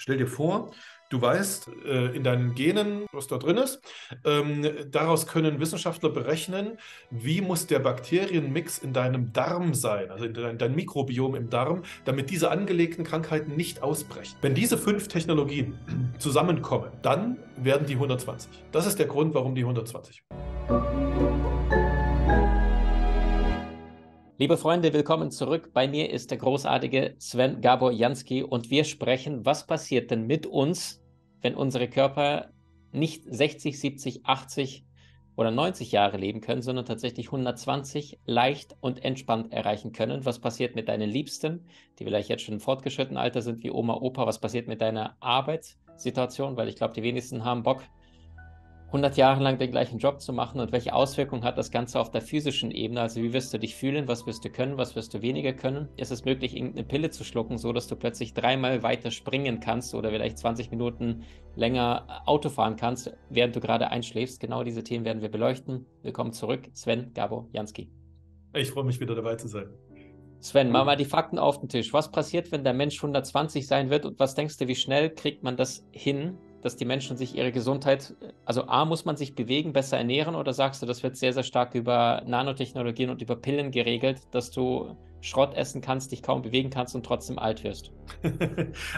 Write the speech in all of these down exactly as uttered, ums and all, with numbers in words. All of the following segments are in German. Stell dir vor, du weißt äh, in deinen Genen, was da drin ist, ähm, daraus können Wissenschaftler berechnen, wie muss der Bakterienmix in deinem Darm sein, also in dein, dein Mikrobiom im Darm, damit diese angelegten Krankheiten nicht ausbrechen. Wenn diese fünf Technologien zusammenkommen, dann werden die hundertzwanzig. Das ist der Grund, warum die hundertzwanzig. Liebe Freunde, willkommen zurück. Bei mir ist der großartige Sven Gábor Jánszky und wir sprechen, was passiert denn mit uns, wenn unsere Körper nicht sechzig, siebzig, achtzig oder neunzig Jahre leben können, sondern tatsächlich hundertzwanzig leicht und entspannt erreichen können. Was passiert mit deinen Liebsten, die vielleicht jetzt schon im fortgeschrittenen Alter sind, wie Oma, Opa? Was passiert mit deiner Arbeitssituation? Weil ich glaube, die wenigsten haben Bock, hundert Jahre lang den gleichen Job zu machen, und welche Auswirkungen hat das Ganze auf der physischen Ebene? Also wie wirst du dich fühlen, was wirst du können, was wirst du weniger können? Ist es möglich, irgendeine Pille zu schlucken, so dass du plötzlich dreimal weiter springen kannst oder vielleicht zwanzig Minuten länger Auto fahren kannst, während du gerade einschläfst? Genau diese Themen werden wir beleuchten. Willkommen zurück, Sven Gábor Jánszky. Ich freue mich, wieder dabei zu sein. Sven, mach mal die Fakten auf den Tisch. Was passiert, wenn der Mensch hundertzwanzig sein wird, und was denkst du, wie schnell kriegt man das hin, dass die Menschen sich ihre Gesundheit, also A, muss man sich bewegen, besser ernähren, oder sagst du, das wird sehr, sehr stark über Nanotechnologien und über Pillen geregelt, dass du Schrott essen kannst, dich kaum bewegen kannst und trotzdem alt wirst?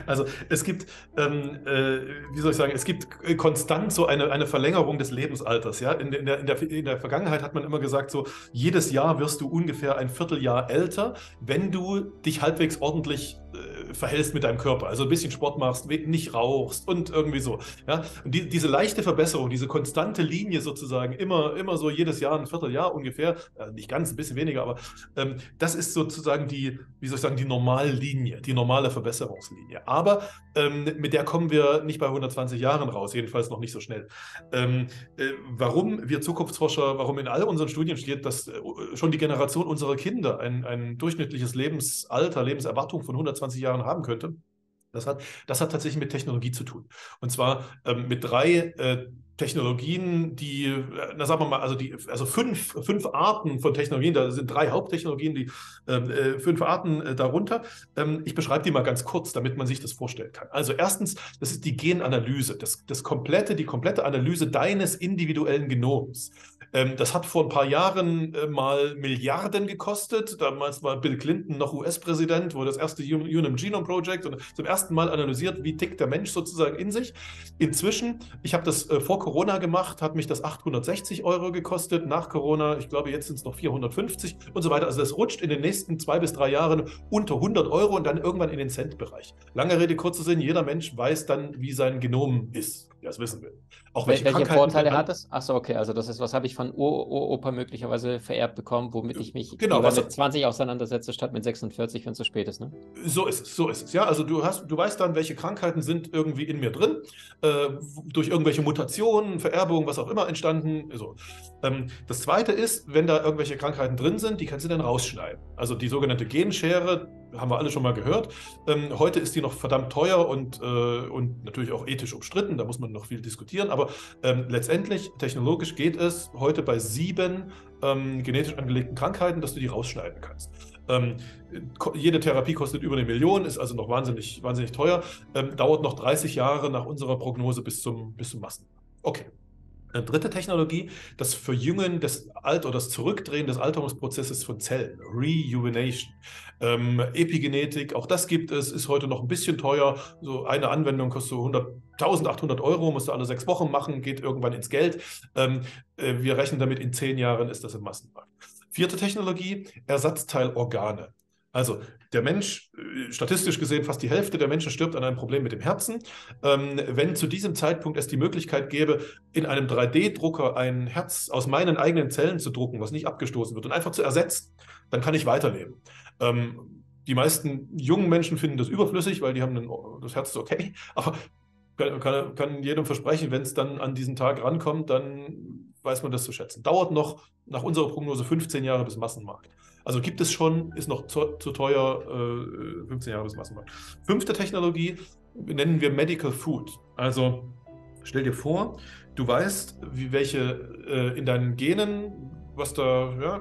Also es gibt, ähm, äh, wie soll ich sagen, es gibt konstant so eine, eine Verlängerung des Lebensalters. Ja? In, in, der, in, der, in der Vergangenheit hat man immer gesagt, so jedes Jahr wirst du ungefähr ein Vierteljahr älter, wenn du dich halbwegs ordentlich äh, verhältst mit deinem Körper. Also ein bisschen Sport machst, nicht rauchst und irgendwie so. Ja? Und die, diese leichte Verbesserung, diese konstante Linie sozusagen, immer, immer so jedes Jahr ein Vierteljahr ungefähr, äh, nicht ganz, ein bisschen weniger, aber ähm, das ist so sozusagen die, wie soll ich sagen, die Normallinie, die normale Verbesserungslinie. Aber ähm, mit der kommen wir nicht bei hundertzwanzig Jahren raus, jedenfalls noch nicht so schnell. Ähm, äh, warum wir Zukunftsforscher, warum in all unseren Studien steht, dass äh, schon die Generation unserer Kinder ein, ein durchschnittliches Lebensalter, Lebenserwartung von hundertzwanzig Jahren haben könnte, das hat, das hat tatsächlich mit Technologie zu tun. Und zwar ähm, mit drei äh, Technologien, die, na sagen wir mal, also, die, also fünf, fünf Arten von Technologien, da sind drei Haupttechnologien, die äh, fünf Arten äh, darunter. Ähm, ich beschreibe die mal ganz kurz, damit man sich das vorstellen kann. Also erstens, das ist die Genanalyse, das, das komplette, die komplette Analyse deines individuellen Genoms. Ähm, das hat vor ein paar Jahren äh, mal Milliarden gekostet. Damals war Bill Clinton noch U S-Präsident, wurde das erste Human Genome Project und zum ersten Mal analysiert, wie tickt der Mensch sozusagen in sich. Inzwischen, ich habe das äh, vor Corona gemacht, hat mich das achthundertsechzig Euro gekostet. Nach Corona, ich glaube, jetzt sind es noch vierhundertfünfzig und so weiter. Also das rutscht in den nächsten zwei bis drei Jahren unter hundert Euro und dann irgendwann in den Cent-Bereich. Lange Rede, kurzer Sinn, jeder Mensch weiß dann, wie sein Genom ist, der es wissen will. Auch welche welche Vorteile hat es? Achso, okay, also das ist, was habe ich von Ur-Opa möglicherweise vererbt bekommen, womit ich mich genau, was mit zwanzig auseinandersetze, statt mit sechsundvierzig, wenn es zu spät ist, ne? So ist es, so ist es. Ja, also du, hast, du weißt dann, welche Krankheiten sind irgendwie in mir drin, äh, durch irgendwelche Mutationen, Vererbung, was auch immer entstanden. So. Ähm, das Zweite ist, wenn da irgendwelche Krankheiten drin sind, die kannst du dann rausschneiden. Also die sogenannte Genschere, haben wir alle schon mal gehört. Ähm, heute ist die noch verdammt teuer und, äh, und natürlich auch ethisch umstritten, da muss man noch viel diskutieren, aber ähm, letztendlich technologisch geht es heute bei sieben ähm, genetisch angelegten Krankheiten, dass du die rausschneiden kannst. Ähm, jede Therapie kostet über eine Million, ist also noch wahnsinnig, wahnsinnig teuer, ähm, dauert noch dreißig Jahre nach unserer Prognose bis zum, bis zum Massenmarkt. Okay. Eine dritte Technologie, das Verjüngen des Alt- oder das Zurückdrehen des Alterungsprozesses von Zellen, Rejuvenation, ähm, Epigenetik, auch das gibt es, ist heute noch ein bisschen teuer, so eine Anwendung kostet so eintausendachthundert Euro, musst du alle sechs Wochen machen, geht irgendwann ins Geld, ähm, äh, wir rechnen damit, in zehn Jahren ist das im Massenmarkt. Vierte Technologie, Ersatzteilorgane. Also der Mensch, statistisch gesehen fast die Hälfte der Menschen stirbt an einem Problem mit dem Herzen. Ähm, wenn zu diesem Zeitpunkt es die Möglichkeit gäbe, in einem drei D Drucker ein Herz aus meinen eigenen Zellen zu drucken, was nicht abgestoßen wird, und einfach zu ersetzen, dann kann ich weiterleben. Ähm, die meisten jungen Menschen finden das überflüssig, weil die haben einen, das Herz ist okay, aber kann, kann, kann jedem versprechen, wenn es dann an diesen Tag rankommt, dann weiß man das zu schätzen. Dauert noch, nach unserer Prognose, fünfzehn Jahre bis Massenmarkt. Also gibt es schon, ist noch zu, zu teuer, äh, fünfzehn Jahre bis Massenmarkt. Fünfte Technologie nennen wir Medical Food. Also stell dir vor, du weißt, wie welche äh, in deinen Genen, was da, ja,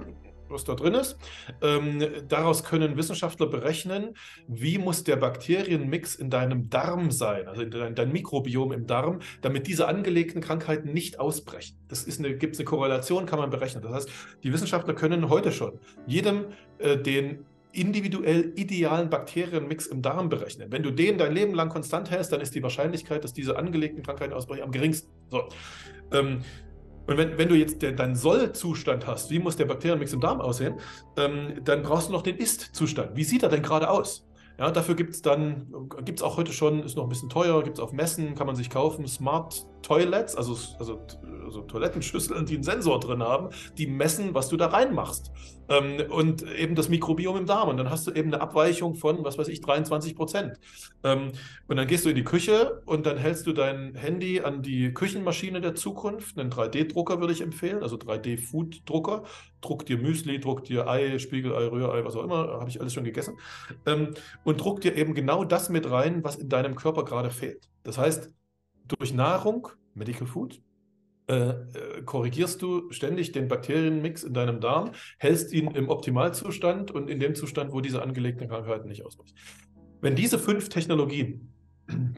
was da drin ist. Ähm, daraus können Wissenschaftler berechnen, wie muss der Bakterienmix in deinem Darm sein, also in dein, dein Mikrobiom im Darm, damit diese angelegten Krankheiten nicht ausbrechen. Das ist eine, gibt es eine Korrelation, kann man berechnen. Das heißt, die Wissenschaftler können heute schon jedem äh, den individuell idealen Bakterienmix im Darm berechnen. Wenn du den dein Leben lang konstant hältst, dann ist die Wahrscheinlichkeit, dass diese angelegten Krankheiten ausbrechen, am geringsten. So. Ähm, und wenn, wenn du jetzt den, deinen Soll-Zustand hast, wie muss der Bakterienmix im Darm aussehen, ähm, dann brauchst du noch den Ist-Zustand. Wie sieht er denn gerade aus? Ja, dafür gibt es dann, gibt es auch heute schon, ist noch ein bisschen teuer, gibt es auf Messen, kann man sich kaufen, Smart Toilets, also, also, also Toilettenschüsseln, die einen Sensor drin haben, die messen, was du da reinmachst. Ähm, und eben das Mikrobiom im Darm. Und dann hast du eben eine Abweichung von, was weiß ich, dreiundzwanzig Prozent. Ähm, und dann gehst du in die Küche und dann hältst du dein Handy an die Küchenmaschine der Zukunft. Einen drei D Drucker würde ich empfehlen, also drei D Food Drucker. Druck dir Müsli, druck dir Ei, Spiegelei, Rührei, was auch immer, habe ich alles schon gegessen. Ähm, und druck dir eben genau das mit rein, was in deinem Körper gerade fehlt. Das heißt, durch Nahrung, Medical Food, äh, korrigierst du ständig den Bakterienmix in deinem Darm, hältst ihn im Optimalzustand und in dem Zustand, wo diese angelegten Krankheiten nicht ausbrechen. Wenn diese fünf Technologien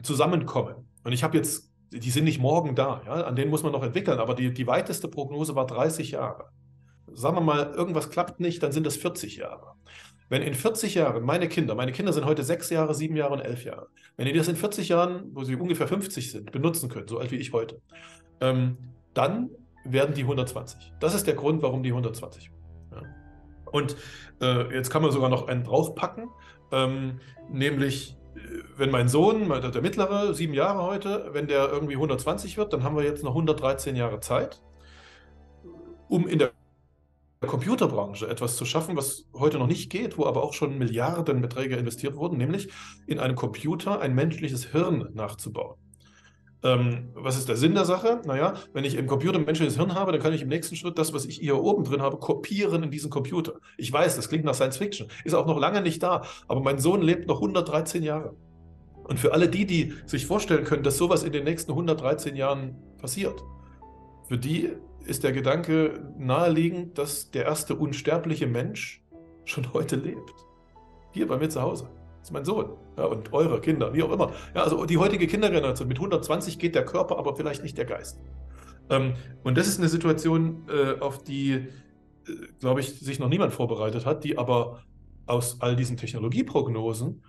zusammenkommen, und ich habe jetzt, die sind nicht morgen da, ja, an denen muss man noch entwickeln, aber die, die weiteste Prognose war dreißig Jahre. Sagen wir mal, irgendwas klappt nicht, dann sind das vierzig Jahre. Wenn in vierzig Jahren meine Kinder, meine Kinder sind heute sechs Jahre, sieben Jahre und elf Jahre, wenn die das in vierzig Jahren, wo sie ungefähr fünfzig sind, benutzen können, so alt wie ich heute, ähm, dann werden die hundertzwanzig. Das ist der Grund, warum die hundertzwanzig. Ja. Und äh, jetzt kann man sogar noch einen draufpacken, ähm, nämlich wenn mein Sohn, der mittlere, sieben Jahre heute, wenn der irgendwie hundertzwanzig wird, dann haben wir jetzt noch hundertdreizehn Jahre Zeit, um in der Computerbranche etwas zu schaffen, was heute noch nicht geht, wo aber auch schon Milliardenbeträge investiert wurden, nämlich in einem Computer ein menschliches Hirn nachzubauen. Ähm, was ist der Sinn der Sache? Naja, wenn ich im Computer ein menschliches Hirn habe, dann kann ich im nächsten Schritt das, was ich hier oben drin habe, kopieren in diesen Computer. Ich weiß, das klingt nach Science Fiction, ist auch noch lange nicht da, aber mein Sohn lebt noch hundertdreizehn Jahre. Und für alle die, die sich vorstellen können, dass sowas in den nächsten hundertdreizehn Jahren passiert, für die ist der Gedanke naheliegend, dass der erste unsterbliche Mensch schon heute lebt. Hier bei mir zu Hause. Das ist mein Sohn. Ja, und eure Kinder, wie auch immer. Ja, also die heutige Kindergeneration. Mit hundertzwanzig geht der Körper, aber vielleicht nicht der Geist. Ähm, und das ist eine Situation, äh, auf die, äh, glaube ich, sich noch niemand vorbereitet hat, die aber aus all diesen Technologieprognosen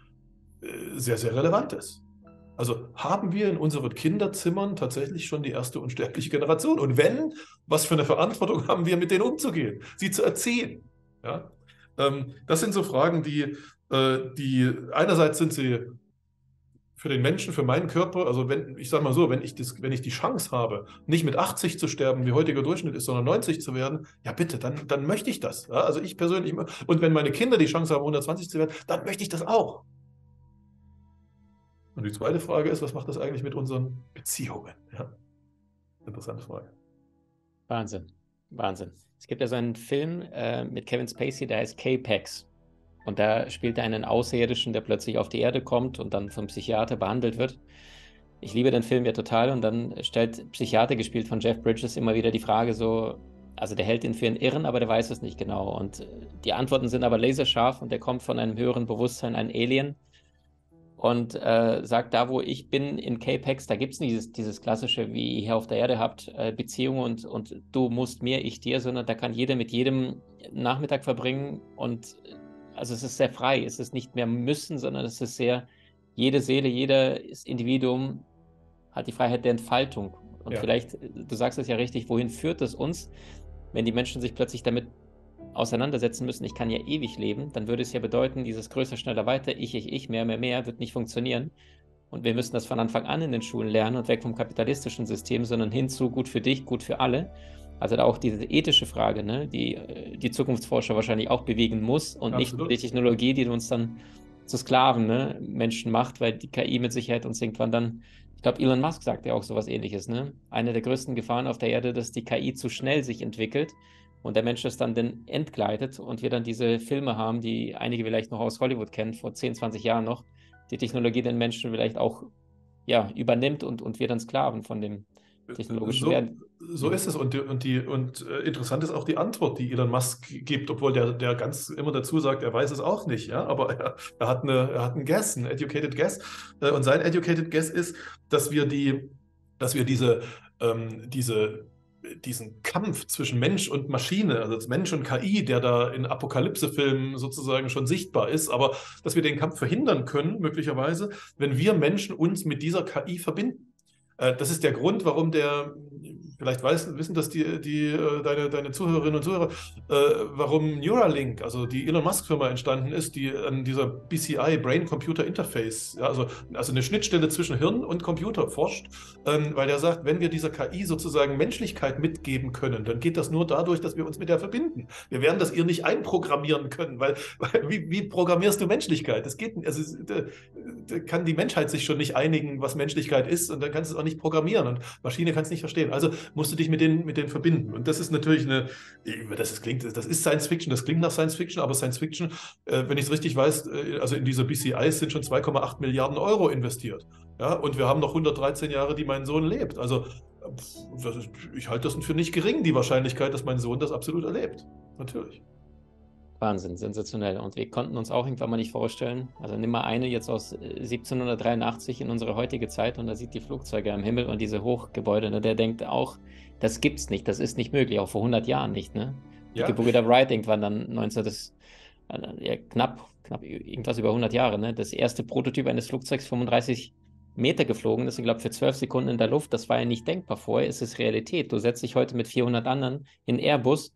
äh, sehr, sehr relevant ist. Also haben wir in unseren Kinderzimmern tatsächlich schon die erste unsterbliche Generation? Und wenn, was für eine Verantwortung haben wir, mit denen umzugehen, sie zu erziehen? Ja? Ähm, das sind so Fragen, die, äh, die einerseits sind sie für den Menschen, für meinen Körper, also wenn ich sage mal so, wenn ich, das, wenn ich die Chance habe, nicht mit achtzig zu sterben, wie heutiger Durchschnitt ist, sondern neunzig zu werden, ja bitte, dann, dann möchte ich das. Ja? Also ich persönlich, und wenn meine Kinder die Chance haben, hundertzwanzig zu werden, dann möchte ich das auch. Und die zweite Frage ist, was macht das eigentlich mit unseren Beziehungen? Ja. Interessante Frage. Wahnsinn, Wahnsinn. Es gibt ja so einen Film äh, mit Kevin Spacey, der heißt K-Pax. Und da spielt er einen Außerirdischen, der plötzlich auf die Erde kommt und dann vom Psychiater behandelt wird. Ich liebe den Film ja total. Und dann stellt Psychiater, gespielt von Jeff Bridges, immer wieder die Frage so, also der hält ihn für einen Irren, aber der weiß es nicht genau. Und die Antworten sind aber laserscharf und der kommt von einem höheren Bewusstsein, ein Alien. Und äh, sagt, da wo ich bin in Capex, da gibt es nicht dieses, dieses klassische, wie ihr hier auf der Erde habt, äh, Beziehung und, und du musst mir, ich dir, sondern da kann jeder mit jedem Nachmittag verbringen. Und also es ist sehr frei, es ist nicht mehr müssen, sondern es ist sehr, jede Seele, jedes Individuum hat die Freiheit der Entfaltung. Und ja, vielleicht, du sagst es ja richtig, wohin führt es uns, wenn die Menschen sich plötzlich damit auseinandersetzen müssen, ich kann ja ewig leben, dann würde es ja bedeuten, dieses größer, schneller, weiter, ich, ich, ich, mehr, mehr, mehr, wird nicht funktionieren. Und wir müssen das von Anfang an in den Schulen lernen und weg vom kapitalistischen System, sondern hin zu gut für dich, gut für alle. Also da auch diese ethische Frage, ne, die die Zukunftsforscher wahrscheinlich auch bewegen muss und Absolut. Nicht die Technologie, die uns dann zu Sklaven, ne, Menschen macht, weil die K I mit Sicherheit uns irgendwann dann, ich glaube, Elon Musk sagt ja auch sowas Ähnliches, ne? Eine der größten Gefahren auf der Erde, dass die K I zu schnell sich entwickelt, und der Mensch ist dann den entgleitet und wir dann diese Filme haben, die einige vielleicht noch aus Hollywood kennen, vor zehn, zwanzig Jahren noch, die Technologie den Menschen vielleicht auch ja, übernimmt und, und wir dann Sklaven von dem technologischen so, Wert. So ist es. Und, und, die, und äh, interessant ist auch die Antwort, die Elon Musk gibt, obwohl der, der ganz immer dazu sagt, er weiß es auch nicht. Ja? Aber er, er hat eine, er hat einen Guess, einen educated guess. Äh, und sein educated guess ist, dass wir, die, dass wir diese, ähm, diese diesen Kampf zwischen Mensch und Maschine, also Mensch und K I, der da in Apokalypse-Filmen sozusagen schon sichtbar ist, aber dass wir den Kampf verhindern können, möglicherweise, wenn wir Menschen uns mit dieser K I verbinden. Äh, das ist der Grund, warum der, vielleicht weiß, wissen das die, die, äh, deine, deine Zuhörerinnen und Zuhörer, äh, warum Neuralink, also die Elon Musk-Firma entstanden ist, die an dieser B C I, Brain-Computer Interface, ja, also, also eine Schnittstelle zwischen Hirn und Computer forscht, ähm, weil er sagt, wenn wir dieser K I sozusagen Menschlichkeit mitgeben können, dann geht das nur dadurch, dass wir uns mit der verbinden. Wir werden das ihr nicht einprogrammieren können, weil, weil wie, wie programmierst du Menschlichkeit? Das geht, also da, da kann die Menschheit sich schon nicht einigen, was Menschlichkeit ist, und dann kannst du es auch nicht programmieren und Maschine kann es nicht verstehen. Also musst du dich mit denen, mit denen verbinden. Und das ist natürlich eine, das ist, klingt, das ist Science Fiction, das klingt nach Science Fiction, aber Science Fiction, äh, wenn ich es richtig weiß, äh, also in diese B C Is sind schon zwei Komma acht Milliarden Euro investiert. Ja? Und wir haben noch hundertdreizehn Jahre, die mein Sohn lebt. Also pff, das ist, ich halte das für nicht gering, die Wahrscheinlichkeit, dass mein Sohn das absolut erlebt. Natürlich. Wahnsinn, sensationell. Und wir konnten uns auch irgendwann mal nicht vorstellen, also nimm mal eine jetzt aus siebzehnhundertdreiundachtzig in unsere heutige Zeit und da sieht die Flugzeuge am Himmel und diese Hochgebäude, ne, der denkt auch, das gibt's nicht, das ist nicht möglich, auch vor hundert Jahren nicht, ne? Ja. Die Gebrüder Wright irgendwann dann neunzehn das, ja, knapp, knapp irgendwas über hundert Jahre, ne? Das erste Prototyp eines Flugzeugs fünfunddreißig Meter geflogen ist, ich glaube für zwölf Sekunden in der Luft, das war ja nicht denkbar vorher, es ist Realität. Du setzt dich heute mit vierhundert anderen in Airbus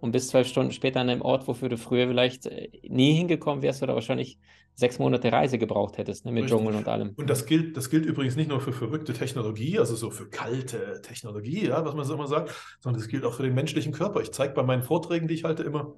und bis zwölf Stunden später an einem Ort, wofür du früher vielleicht nie hingekommen wärst oder wahrscheinlich sechs Monate Reise gebraucht hättest, ne, mit Richtig. Dschungel und allem. Und das gilt, das gilt übrigens nicht nur für verrückte Technologie, also so für kalte Technologie, ja, was man so immer sagt, sondern das gilt auch für den menschlichen Körper. Ich zeige bei meinen Vorträgen, die ich halte, immer,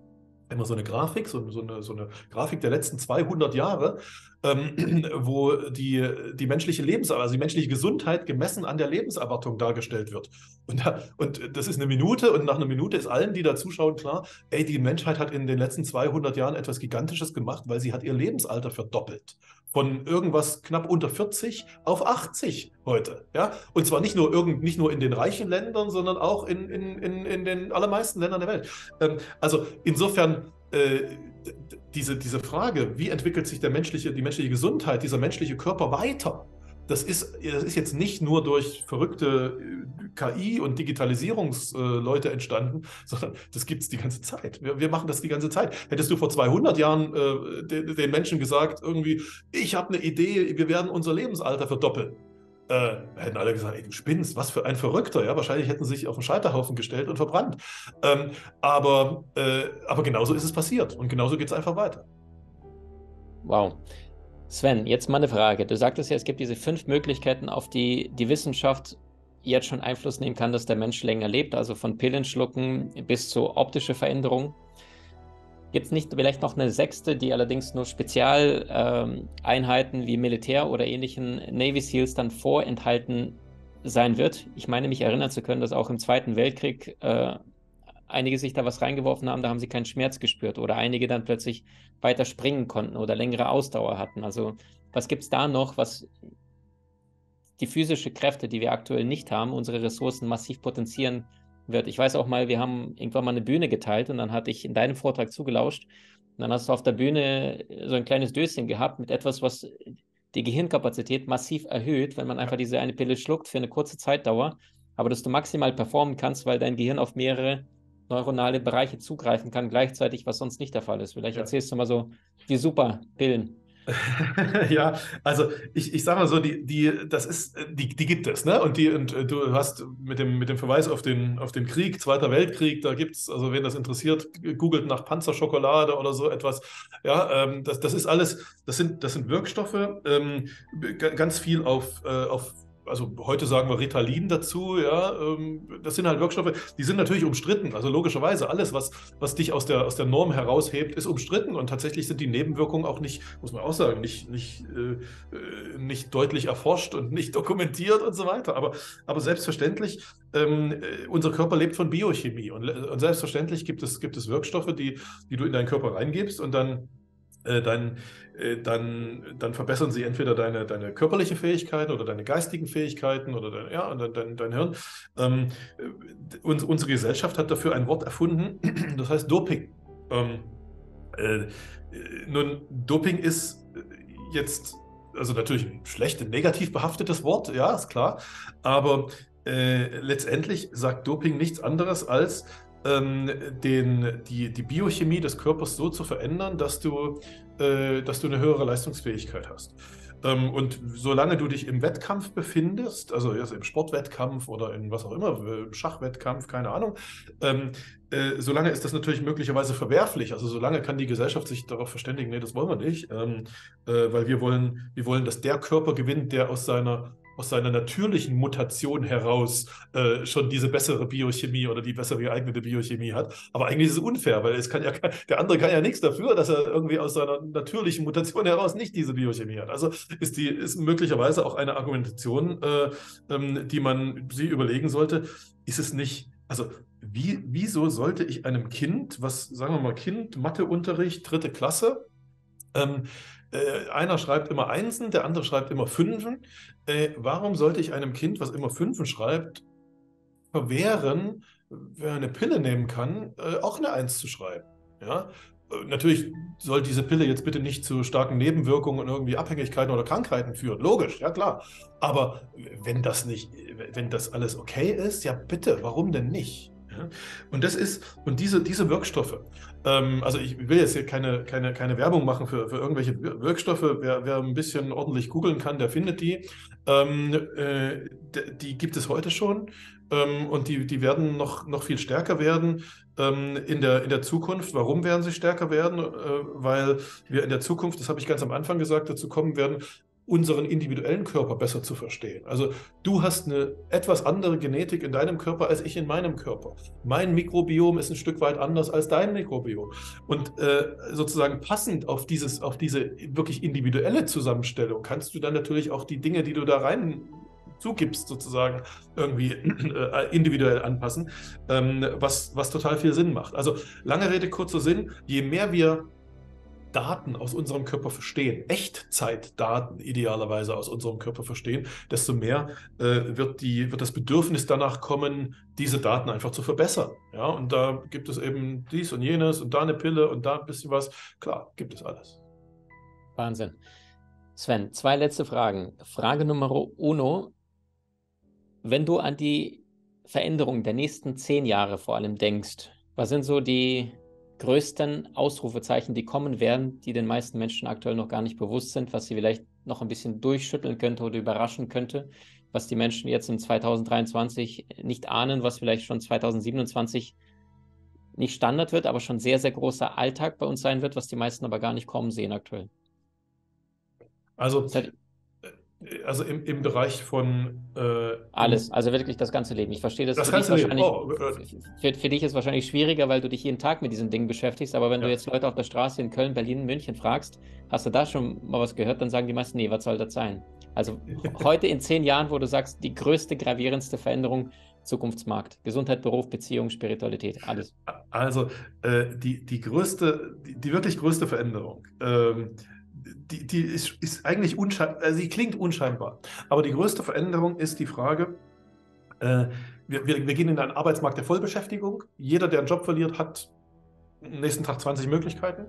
immer so eine Grafik, so, so, eine, so eine Grafik der letzten zweihundert Jahre, ähm, wo die, die menschliche Lebenserwartung, also die menschliche Gesundheit gemessen an der Lebenserwartung dargestellt wird. Und, da, und das ist eine Minute und nach einer Minute ist allen, die da zuschauen, klar, ey, die Menschheit hat in den letzten zweihundert Jahren etwas Gigantisches gemacht, weil sie hat ihr Lebensalter verdoppelt. Von irgendwas knapp unter vierzig auf achtzig heute. Ja? Und zwar nicht nur, irgend, nicht nur in den reichen Ländern, sondern auch in, in, in, in den allermeisten Ländern der Welt. Ähm, also insofern äh, diese, diese Frage, wie entwickelt sich der menschliche, die menschliche Gesundheit, dieser menschliche Körper weiter? Das ist, das ist jetzt nicht nur durch verrückte K I- und Digitalisierungsleute entstanden, sondern das gibt es die ganze Zeit. Wir, wir machen das die ganze Zeit. Hättest du vor zweihundert Jahren äh, den, den Menschen gesagt, irgendwie, ich habe eine Idee, wir werden unser Lebensalter verdoppeln. Äh, hätten alle gesagt, ey, du spinnst, was für ein Verrückter, ja, wahrscheinlich hätten sie sich auf den Scheiterhaufen gestellt und verbrannt. Ähm, aber, äh, aber genauso ist es passiert und genauso geht es einfach weiter. Wow. Sven, jetzt mal eine Frage. Du sagtest ja, es gibt diese fünf Möglichkeiten, auf die die Wissenschaft jetzt schon Einfluss nehmen kann, dass der Mensch länger lebt, also von Pillenschlucken bis zu optische Veränderungen. Gibt es nicht vielleicht noch eine sechste, die allerdings nur Spezialeinheiten ähm, wie Militär oder ähnlichen Navy Seals dann vorenthalten sein wird? Ich meine, mich erinnern zu können, dass auch im Zweiten Weltkrieg äh, einige sich da was reingeworfen haben, da haben sie keinen Schmerz gespürt oder einige dann plötzlich weiter springen konnten oder längere Ausdauer hatten. Also was gibt es da noch, was die physische Kräfte, die wir aktuell nicht haben, unsere Ressourcen massiv potenzieren wird? Ich weiß auch mal, wir haben irgendwann mal eine Bühne geteilt und dann hatte ich in deinem Vortrag zugelauscht und dann hast du auf der Bühne so ein kleines Döschen gehabt mit etwas, was die Gehirnkapazität massiv erhöht, wenn man einfach diese eine Pille schluckt für eine kurze Zeitdauer, aber dass du maximal performen kannst, weil dein Gehirn auf mehrere neuronale Bereiche zugreifen kann, gleichzeitig, was sonst nicht der Fall ist. Vielleicht ja. Erzählst du mal so die super Pillen. Ja, also ich, ich sag mal so, die, die, das ist, die, die gibt es, ne? Und die, und du hast mit dem, mit dem Verweis auf den, auf den Krieg, Zweiter Weltkrieg, da gibt's, also wen das interessiert, googelt nach Panzerschokolade oder so etwas. Ja, ähm, das, das ist alles, das sind, das sind Wirkstoffe, ähm, ganz viel auf, äh, auf also heute sagen wir Ritalin dazu, ja, das sind halt Wirkstoffe, die sind natürlich umstritten, also logischerweise alles, was, was dich aus der, aus der Norm heraushebt, ist umstritten und tatsächlich sind die Nebenwirkungen auch nicht, muss man auch sagen, nicht, nicht, äh, nicht deutlich erforscht und nicht dokumentiert und so weiter, aber, aber selbstverständlich, ähm, unser Körper lebt von Biochemie und, und selbstverständlich gibt es, gibt es Wirkstoffe, die, die du in deinen Körper reingibst und dann äh, dann, äh, dann, dann verbessern sie entweder deine, deine körperliche Fähigkeiten oder deine geistigen Fähigkeiten oder dein, ja, dein, dein, dein Hirn. Ähm, uns, unsere Gesellschaft hat dafür ein Wort erfunden, das heißt Doping. Ähm, äh, nun, Doping ist jetzt, also natürlich ein schlecht, negativ behaftetes Wort, ja, ist klar, aber äh, letztendlich sagt Doping nichts anderes als, ähm, den, die, die Biochemie des Körpers so zu verändern, dass du, äh, dass du eine höhere Leistungsfähigkeit hast. Ähm, und solange du dich im Wettkampf befindest, also im Sportwettkampf oder in was auch immer, Schachwettkampf, keine Ahnung, ähm, äh, solange ist das natürlich möglicherweise verwerflich. Also solange kann die Gesellschaft sich darauf verständigen, nee, das wollen wir nicht, ähm, äh, weil wir wollen, wir wollen, dass der Körper gewinnt, der aus seiner aus seiner natürlichen Mutation heraus äh, schon diese bessere Biochemie oder die besser geeignete Biochemie hat. Aber eigentlich ist es unfair, weil es kann ja, der andere kann ja nichts dafür, dass er irgendwie aus seiner natürlichen Mutation heraus nicht diese Biochemie hat. Also ist die ist möglicherweise auch eine Argumentation, äh, ähm, die man sich überlegen sollte. Ist es nicht, also wie, wieso sollte ich einem Kind, was sagen wir mal Kind, Matheunterricht, dritte Klasse, ähm, einer schreibt immer Einsen, der andere schreibt immer Fünfen. Äh, warum sollte ich einem Kind, was immer Fünfen schreibt, verwehren, wenn er eine Pille nehmen kann, äh, auch eine Eins zu schreiben? Ja? Äh, natürlich soll diese Pille jetzt bitte nicht zu starken Nebenwirkungen und irgendwie Abhängigkeiten oder Krankheiten führen. Logisch, ja klar. Aber wenn das nicht, wenn das alles okay ist, ja bitte, warum denn nicht? Und das ist, und diese, diese Wirkstoffe, ähm, also ich will jetzt hier keine, keine, keine Werbung machen für, für irgendwelche Wirkstoffe, wer, wer ein bisschen ordentlich googeln kann, der findet die, ähm, äh, die gibt es heute schon, ähm, und die, die werden noch, noch viel stärker werden ähm, in der, in der Zukunft. Warum werden sie stärker werden? Äh, weil wir in der Zukunft, das habe ich ganz am Anfang gesagt, dazu kommen werden, unseren individuellen Körper besser zu verstehen. Also du hast eine etwas andere Genetik in deinem Körper als ich in meinem Körper. Mein Mikrobiom ist ein Stück weit anders als dein Mikrobiom. Und äh, sozusagen passend auf, dieses, auf diese wirklich individuelle Zusammenstellung kannst du dann natürlich auch die Dinge, die du da rein zugibst, sozusagen irgendwie äh, individuell anpassen, ähm, was, was total viel Sinn macht. Also lange Rede, kurzer Sinn, je mehr wir Daten aus unserem Körper verstehen, Echtzeitdaten idealerweise aus unserem Körper verstehen, desto mehr äh, wird, die, wird das Bedürfnis danach kommen, diese Daten einfach zu verbessern. Ja, und da gibt es eben dies und jenes und da eine Pille und da ein bisschen was. Klar, gibt es alles. Wahnsinn. Sven, zwei letzte Fragen. Frage Nummer uno. Wenn du an die Veränderung der nächsten zehn Jahre vor allem denkst, was sind so die größten Ausrufezeichen, die kommen werden, die den meisten Menschen aktuell noch gar nicht bewusst sind, was sie vielleicht noch ein bisschen durchschütteln könnte oder überraschen könnte, was die Menschen jetzt im zweitausenddreiundzwanzig nicht ahnen, was vielleicht schon zweitausendsiebenundzwanzig nicht Standard wird, aber schon sehr, sehr großer Alltag bei uns sein wird, was die meisten aber gar nicht kommen sehen aktuell. Also, also im, im Bereich von... Äh, alles, also wirklich das ganze Leben. Ich verstehe das. Das für ganze dich Leben. Oh. Für, für dich ist es wahrscheinlich schwieriger, weil du dich jeden Tag mit diesen Dingen beschäftigst. Aber wenn ja. du jetzt Leute auf der Straße in Köln, Berlin, München fragst, hast du da schon mal was gehört, dann sagen die meisten, nee, was soll das sein? Also heute in zehn Jahren, wo du sagst, die größte, gravierendste Veränderung, Zukunftsmarkt, Gesundheit, Beruf, Beziehung, Spiritualität, alles. Also äh, die, die größte, die, die wirklich größte Veränderung, ähm, Die, die ist, ist eigentlich unscheinbar, also sie klingt unscheinbar, aber die größte Veränderung ist die Frage, äh, wir, wir, wir gehen in einen Arbeitsmarkt der Vollbeschäftigung, jeder, der einen Job verliert, hat am nächsten Tag zwanzig Möglichkeiten.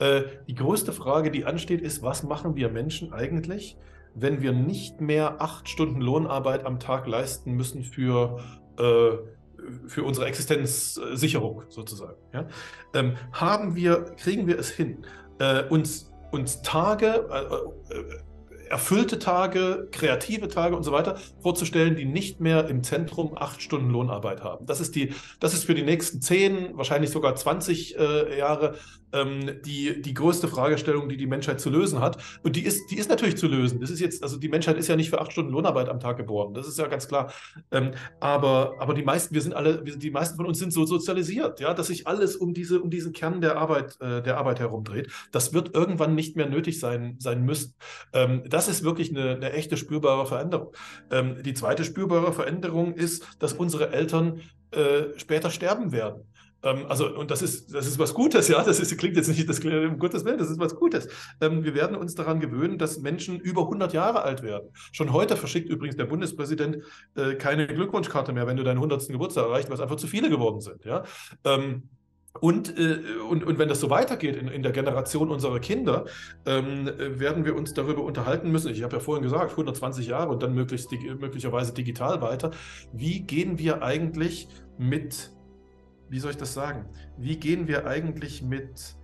Äh, die größte Frage, die ansteht, ist, was machen wir Menschen eigentlich, wenn wir nicht mehr acht Stunden Lohnarbeit am Tag leisten müssen für äh, für unsere Existenzsicherung sozusagen. Ja? Ähm, haben wir, kriegen wir es hin, äh, uns uns Tage, äh, erfüllte Tage, kreative Tage und so weiter vorzustellen, die nicht mehr im Zentrum acht Stunden Lohnarbeit haben. Das ist, die, das ist für die nächsten zehn, wahrscheinlich sogar zwanzig äh, Jahre ähm, die, die größte Fragestellung, die die Menschheit zu lösen hat. Und die ist, die ist natürlich zu lösen. Das ist jetzt, also die Menschheit ist ja nicht für acht Stunden Lohnarbeit am Tag geboren. Das ist ja ganz klar. Ähm, aber, aber die meisten, wir sind alle, wir, die meisten von uns sind so sozialisiert, ja, dass sich alles um, diese, um diesen Kern der Arbeit, äh, der Arbeit herumdreht. Das wird irgendwann nicht mehr nötig sein, sein müssen. Ähm, das ist wirklich eine, eine echte spürbare Veränderung. Ähm, die zweite spürbare Veränderung ist, dass unsere Eltern äh, später sterben werden. Ähm, also, und das ist, das ist was Gutes, ja, das, ist, das klingt jetzt nicht, das klingt, um Gottes Willen, das ist was Gutes. Ähm, wir werden uns daran gewöhnen, dass Menschen über hundert Jahre alt werden. Schon heute verschickt übrigens der Bundespräsident äh, keine Glückwunschkarte mehr, wenn du deinen hundertsten Geburtstag erreicht, weil es einfach zu viele geworden sind, ja. Ähm, Und, und, und wenn das so weitergeht in, in der Generation unserer Kinder, ähm, werden wir uns darüber unterhalten müssen, ich habe ja vorhin gesagt, hundertzwanzig Jahre und dann möglichst, möglicherweise digital weiter, wie gehen wir eigentlich mit, wie soll ich das sagen, wie gehen wir eigentlich mit,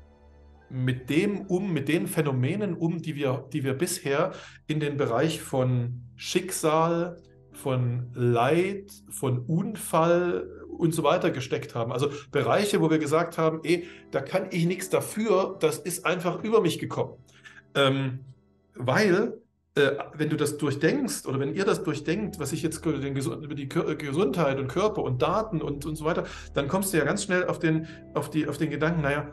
mit dem um, mit den Phänomenen um, die wir, die wir bisher in den Bereich von Schicksal, von Leid, von Unfall und so weiter gesteckt haben. Also Bereiche, wo wir gesagt haben, ey, da kann ich nichts dafür, das ist einfach über mich gekommen. Ähm, weil, äh, wenn du das durchdenkst oder wenn ihr das durchdenkt, was ich jetzt den, über die Gesundheit und Körper und Daten und, und so weiter, dann kommst du ja ganz schnell auf den, auf die, auf den Gedanken, naja,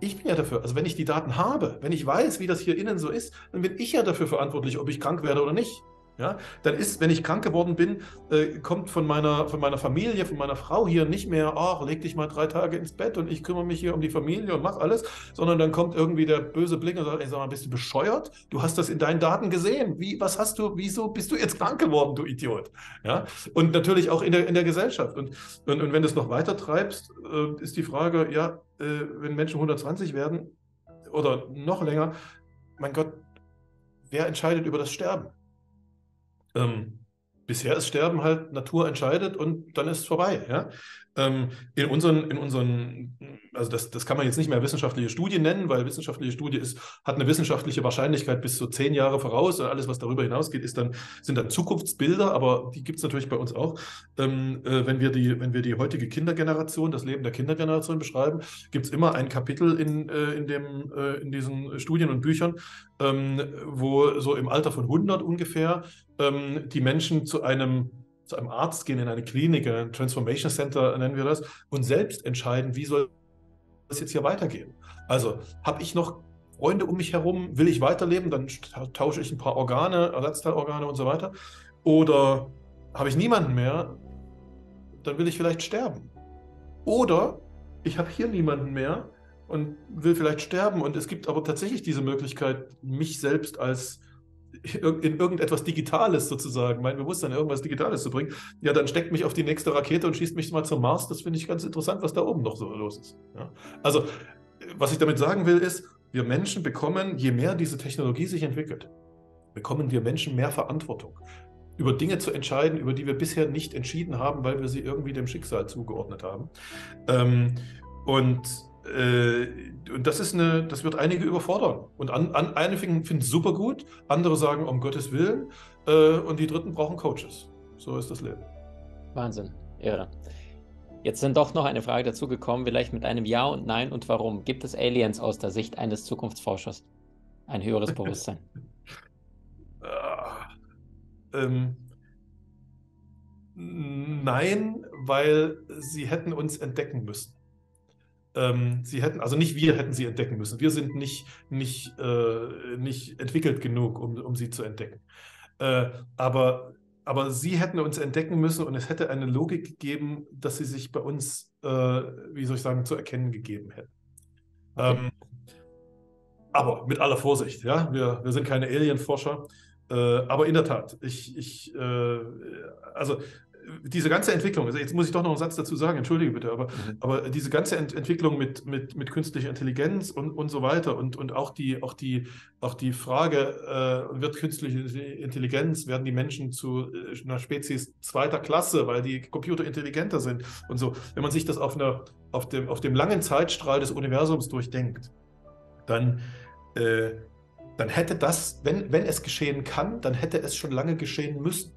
ich bin ja dafür, also wenn ich die Daten habe, wenn ich weiß, wie das hier innen so ist, dann bin ich ja dafür verantwortlich, ob ich krank werde oder nicht. Ja, dann ist, wenn ich krank geworden bin, äh, kommt von meiner, von meiner Familie, von meiner Frau hier nicht mehr, ach, leg dich mal drei Tage ins Bett und ich kümmere mich hier um die Familie und mach alles, sondern dann kommt irgendwie der böse Blick und sagt, ey, sag mal, bist du bescheuert? Du hast das in deinen Daten gesehen. Wie, was hast du, wieso bist du jetzt krank geworden, du Idiot? Ja, und natürlich auch in der, in der Gesellschaft. Und, und, und wenn du es noch weiter treibst, äh, ist die Frage, ja, äh, wenn Menschen hundertzwanzig werden oder noch länger, mein Gott, wer entscheidet über das Sterben? Ähm, bisher ist Sterben halt, Natur entscheidet und dann ist es vorbei. Ja? Ähm, in unseren, in unseren, also das, das kann man jetzt nicht mehr wissenschaftliche Studie nennen, weil wissenschaftliche Studie ist, hat eine wissenschaftliche Wahrscheinlichkeit bis zu zehn Jahre voraus und alles, was darüber hinausgeht, ist dann, sind dann Zukunftsbilder, aber die gibt es natürlich bei uns auch. Ähm, äh, wenn wir die, wenn wir die heutige Kindergeneration, das Leben der Kindergeneration beschreiben, gibt es immer ein Kapitel in, äh, in, dem, äh, in diesen Studien und Büchern, ähm, wo so im Alter von hundert ungefähr die Menschen zu einem, zu einem Arzt gehen, in eine Klinik, in ein Transformation Center nennen wir das, und selbst entscheiden, wie soll das jetzt hier weitergehen. Also habe ich noch Freunde um mich herum, will ich weiterleben, dann tausche ich ein paar Organe, Ersatzteilorgane und so weiter. Oder habe ich niemanden mehr, dann will ich vielleicht sterben. Oder ich habe hier niemanden mehr und will vielleicht sterben. Und es gibt aber tatsächlich diese Möglichkeit, mich selbst als in irgendetwas Digitales sozusagen, mein Bewusstsein in irgendwas Digitales zu bringen, ja, dann steckt mich auf die nächste Rakete und schießt mich mal zum Mars. Das finde ich ganz interessant, was da oben noch so los ist. Ja? Also, was ich damit sagen will, ist, wir Menschen bekommen, je mehr diese Technologie sich entwickelt, bekommen wir Menschen mehr Verantwortung, über Dinge zu entscheiden, über die wir bisher nicht entschieden haben, weil wir sie irgendwie dem Schicksal zugeordnet haben. Ähm, und Und das ist eine, das wird einige überfordern. Und an, an, einige finden es super gut, andere sagen, um Gottes Willen. Äh, und die Dritten brauchen Coaches. So ist das Leben. Wahnsinn, irre. Jetzt sind doch noch eine Frage dazu gekommen, vielleicht mit einem Ja und Nein und Warum. Gibt es Aliens aus der Sicht eines Zukunftsforschers? Ein höheres Bewusstsein? ähm, nein, weil sie hätten uns entdecken müssen. Sie hätten, also nicht wir hätten sie entdecken müssen. Wir sind nicht, nicht, äh, nicht entwickelt genug, um, um sie zu entdecken. Äh, aber, aber sie hätten uns entdecken müssen und es hätte eine Logik gegeben, dass sie sich bei uns, äh, wie soll ich sagen, zu erkennen gegeben hätten. Ähm, aber mit aller Vorsicht, ja, wir, wir sind keine Alien-Forscher. Äh, aber in der Tat, ich, ich äh, also diese ganze Entwicklung, also jetzt muss ich doch noch einen Satz dazu sagen, entschuldige bitte, aber, aber diese ganze Ent Entwicklung mit, mit, mit künstlicher Intelligenz und, und so weiter und, und auch, die, auch, die, auch die Frage, äh, wird künstliche Intelligenz, werden die Menschen zu äh, einer Spezies zweiter Klasse, weil die Computer intelligenter sind und so. Wenn man sich das auf, einer, auf, dem, auf dem langen Zeitstrahl des Universums durchdenkt, dann, äh, dann hätte das, wenn, wenn es geschehen kann, dann hätte es schon lange geschehen müssen.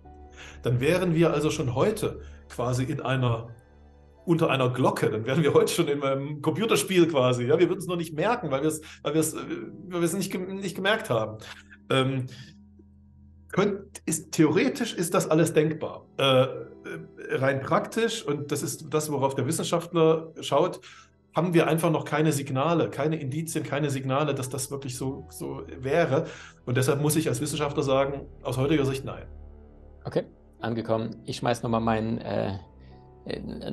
Dann wären wir also schon heute quasi in einer, unter einer Glocke, dann wären wir heute schon in einem Computerspiel quasi. Ja? Wir würden es noch nicht merken, weil wir es weil weil nicht, nicht gemerkt haben. Ähm, könnt, ist, theoretisch ist das alles denkbar. Äh, rein praktisch, und das ist das, worauf der Wissenschaftler schaut, haben wir einfach noch keine Signale, keine Indizien, keine Signale, dass das wirklich so, so wäre. Und deshalb muss ich als Wissenschaftler sagen, aus heutiger Sicht nein. Okay, angekommen. Ich schmeiß nochmal meinen äh,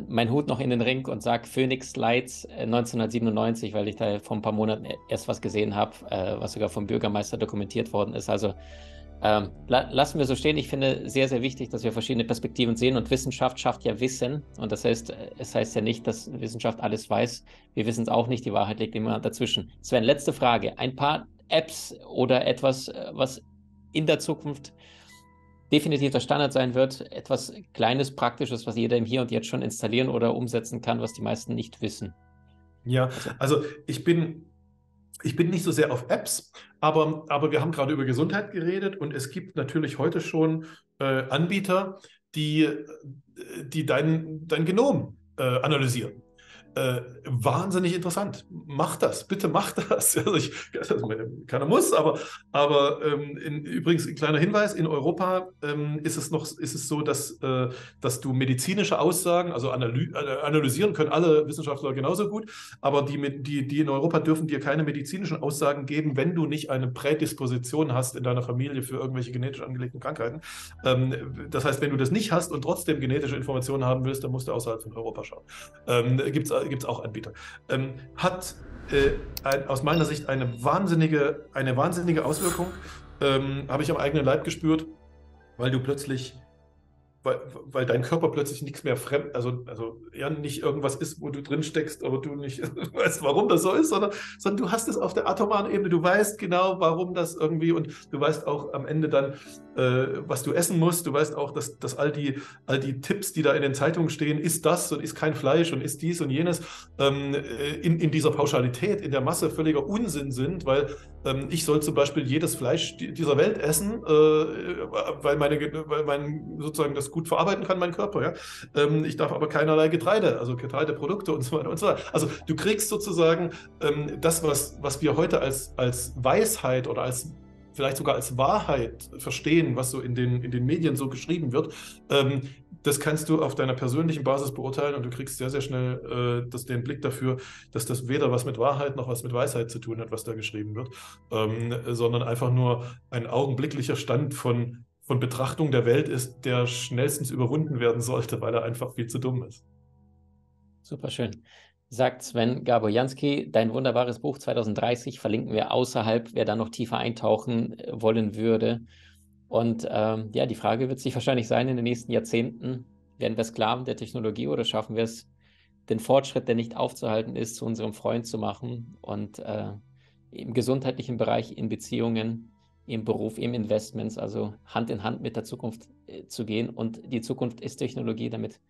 mein Hut noch in den Ring und sage Phoenix Lights neunzehnhundertsiebenundneunzig, weil ich da vor ein paar Monaten erst was gesehen habe, was sogar vom Bürgermeister dokumentiert worden ist. Also ähm, la- lassen wir so stehen. Ich finde sehr, sehr wichtig, dass wir verschiedene Perspektiven sehen, und Wissenschaft schafft ja Wissen, und das heißt, es heißt ja nicht, dass Wissenschaft alles weiß. Wir wissen es auch nicht, die Wahrheit liegt immer dazwischen. Sven, letzte Frage. Ein paar Apps oder etwas, was in der Zukunft definitiv der Standard sein wird, etwas Kleines, Praktisches, was jeder im Hier und Jetzt schon installieren oder umsetzen kann, was die meisten nicht wissen. Ja, also ich bin, ich bin nicht so sehr auf Apps, aber, aber wir haben gerade über Gesundheit geredet, und es gibt natürlich heute schon äh, Anbieter, die, die dein, dein Genom äh, analysieren. Äh, wahnsinnig interessant. Mach das, bitte mach das. Also ich, also keiner muss, aber, aber ähm, in, übrigens ein kleiner Hinweis, in Europa ähm, ist es noch ist es so, dass, äh, dass du medizinische Aussagen, also analy- analysieren können alle Wissenschaftler genauso gut, aber die, die, die in Europa dürfen dir keine medizinischen Aussagen geben, wenn du nicht eine Prädisposition hast in deiner Familie für irgendwelche genetisch angelegten Krankheiten. Ähm, das heißt, wenn du das nicht hast und trotzdem genetische Informationen haben willst, dann musst du außerhalb von Europa schauen. Ähm, gibt's gibt es auch Anbieter, ähm, hat äh, ein, aus meiner Sicht eine wahnsinnige, eine wahnsinnige Auswirkung, ähm, habe ich am eigenen Leib gespürt, weil du plötzlich, weil, weil dein Körper plötzlich nichts mehr fremd, also, also ja, nicht irgendwas ist, wo du drin steckst, aber du nicht weißt, warum das so ist, sondern, sondern du hast es auf der atomaren Ebene, du weißt genau, warum das irgendwie, und du weißt auch am Ende dann, äh, was du essen musst, du weißt auch, dass, dass all die, all die Tipps, die da in den Zeitungen stehen, ist das und ist kein Fleisch und ist dies und jenes, ähm, in, in dieser Pauschalität, in der Masse völliger Unsinn sind, weil ähm, ich soll zum Beispiel jedes Fleisch dieser Welt essen, äh, weil, meine, weil mein sozusagen das gut verarbeiten kann, mein Körper. Ja? Ähm, ich darf aber keinerlei Getreide, also Getreideprodukte und so weiter und so weiter. Also du kriegst sozusagen ähm, das, was, was wir heute als, als Weisheit oder als vielleicht sogar als Wahrheit verstehen, was so in den, in den Medien so geschrieben wird, ähm, das kannst du auf deiner persönlichen Basis beurteilen, und du kriegst sehr, sehr schnell äh, das, den Blick dafür, dass das weder was mit Wahrheit noch was mit Weisheit zu tun hat, was da geschrieben wird, ähm, sondern einfach nur ein augenblicklicher Stand von von Betrachtung der Welt ist, der schnellstens überwunden werden sollte, weil er einfach viel zu dumm ist. Super schön. Sagt Sven Gábor Jánszky, dein wunderbares Buch zwanzig dreißig verlinken wir außerhalb, wer da noch tiefer eintauchen wollen würde. Und ähm, ja, die Frage wird sich wahrscheinlich sein, in den nächsten Jahrzehnten, werden wir Sklaven der Technologie oder schaffen wir es, den Fortschritt, der nicht aufzuhalten ist, zu unserem Freund zu machen, und äh, im gesundheitlichen Bereich, in Beziehungen, im Beruf, im Investments, also Hand in Hand mit der Zukunft äh, zu gehen. Und die Zukunft ist Technologie, damit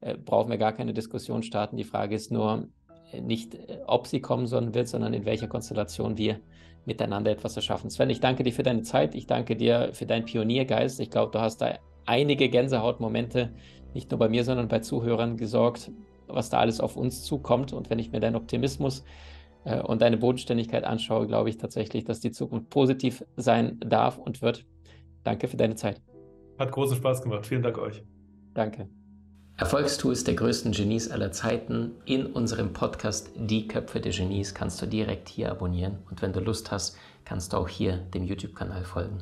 äh, brauchen wir gar keine Diskussion starten. Die Frage ist nur äh, nicht, äh, ob sie kommen sollen wird, sondern in welcher Konstellation wir miteinander etwas erschaffen. Sven, ich danke dir für deine Zeit, ich danke dir für deinen Pioniergeist. Ich glaube, du hast da einige Gänsehautmomente, nicht nur bei mir, sondern bei Zuhörern gesorgt, was da alles auf uns zukommt. Und wenn ich mir deinen Optimismus und deine Bodenständigkeit anschaue, glaube ich tatsächlich, dass die Zukunft positiv sein darf und wird. Danke für deine Zeit. Hat großen Spaß gemacht. Vielen Dank euch. Danke. Erfolgstools der größten Genies aller Zeiten. In unserem Podcast Die Köpfe der Genies kannst du direkt hier abonnieren. Und wenn du Lust hast, kannst du auch hier dem YouTube-Kanal folgen.